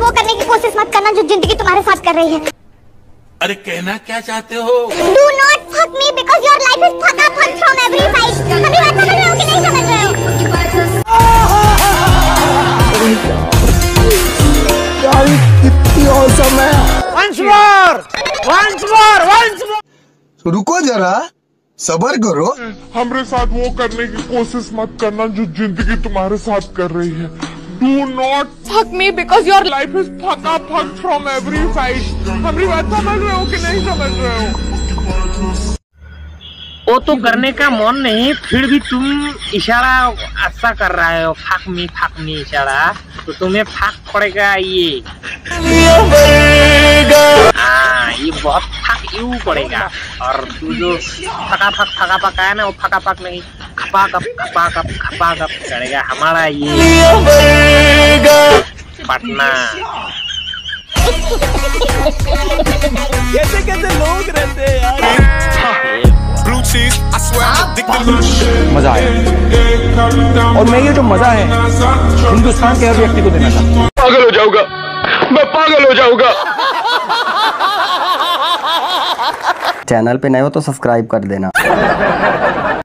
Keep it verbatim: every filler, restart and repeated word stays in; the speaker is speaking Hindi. साथ वो करने की कोशिश मत करना जो जिंदगी तुम्हारे साथ कर रही है। अरे कहना क्या चाहते हो? Do not fuck me because your life is fuck up from every side. सभी बात समझ रहे हो कि नहीं समझ रहे हो? यार कितनी औसम है। Once more once more once more. रुको जरा सबर करो। हमरे साथ वो करने की कोशिश मत करना जो जिंदगी तुम्हारे साथ कर रही है। Do not fuck me because your life is fuck up from every side. हमारी बात समझ रहे हो कि नहीं समझ रहे हो? वो तो करने का मन नहीं फिर भी तुम इशारा अच्छा कर रहे हो। फक मी फक मी इशारा तो तुम्हें फक पड़ेगा। ये हाँ ये बहुत फक यू पड़ेगा। और तू जो फका फक फका फका है ना वो फका फक नहीं खपा कप खपा कप खपा कप करेगा हमारा ये पटना। कैसे कैसे लोग रहते हैं यार। मजा आया और मैं ये जो मजा है हिंदुस्तान के हर व्यक्ति को देना चाहता हूँ। पागल हो जाऊंगा मैं पागल हो जाऊंगा। चैनल पे नए हो तो सब्सक्राइब कर देना।